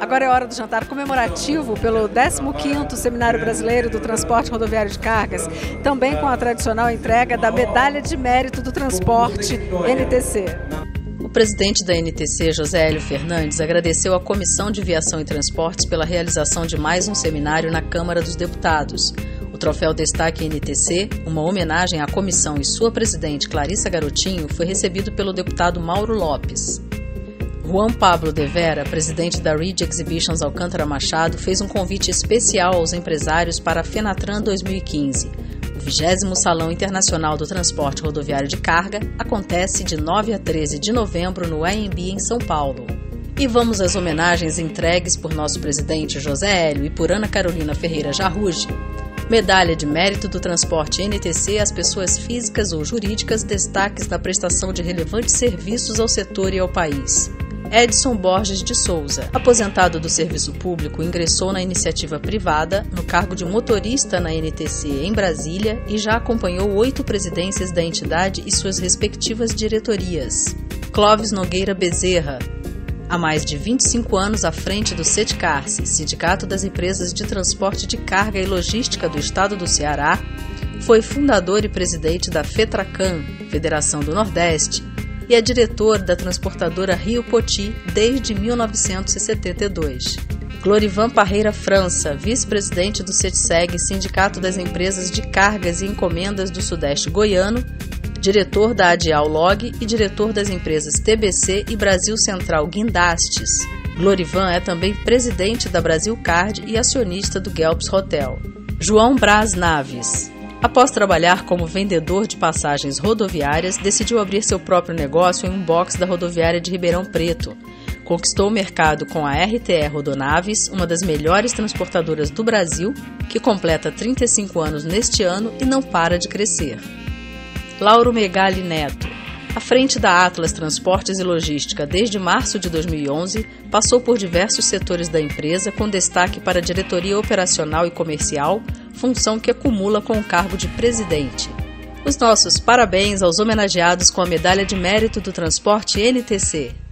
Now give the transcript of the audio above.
Agora é hora do jantar comemorativo pelo 15º Seminário Brasileiro do Transporte Rodoviário de Cargas, também com a tradicional entrega da Medalha de Mérito do Transporte, NTC. O presidente da NTC, José Hélio Fernandes, agradeceu à Comissão de Viação e Transportes pela realização de mais um seminário na Câmara dos Deputados. O troféu Destaque NTC, uma homenagem à comissão e sua presidente, Clarissa Garotinho, foi recebido pelo deputado Mauro Lopes. Juan Pablo de Vera, presidente da Reed Exhibitions Alcântara Machado, fez um convite especial aos empresários para a FENATRAN 2015. O 20º Salão Internacional do Transporte Rodoviário de Carga acontece de 9 a 13 de novembro no Anhembi, em São Paulo. E vamos às homenagens entregues por nosso presidente José Hélio e por Ana Carolina Ferreira Jarrouge. Medalha de Mérito do Transporte NTC às pessoas físicas ou jurídicas, destaques da prestação de relevantes serviços ao setor e ao país. Edson Borges de Souza, aposentado do serviço público, ingressou na iniciativa privada no cargo de motorista na NTC em Brasília e já acompanhou 8 presidências da entidade e suas respectivas diretorias. Clóvis Nogueira Bezerra, há mais de 25 anos à frente do CETCARS, Sindicato das Empresas de Transporte de Carga e Logística do Estado do Ceará, foi fundador e presidente da FETRACAM, Federação do Nordeste, e é diretor da transportadora Rio Poti desde 1972. Glorivan Parreira França, vice-presidente do CETSEG, Sindicato das Empresas de Cargas e Encomendas do Sudeste Goiano, diretor da Adial Log e diretor das empresas TBC e Brasil Central Guindastes. Glorivan é também presidente da Brasil Card e acionista do Gelps Hotel. João Braz Naves, após trabalhar como vendedor de passagens rodoviárias, decidiu abrir seu próprio negócio em um box da rodoviária de Ribeirão Preto. Conquistou o mercado com a RTR Rodonaves, uma das melhores transportadoras do Brasil, que completa 35 anos neste ano e não para de crescer. Lauro Megale Neto, à frente da Atlas Transportes e Logística desde março de 2011, passou por diversos setores da empresa, com destaque para a diretoria operacional e comercial, função que acumula com o cargo de presidente. Os nossos parabéns aos homenageados com a Medalha de Mérito do Transporte NTC.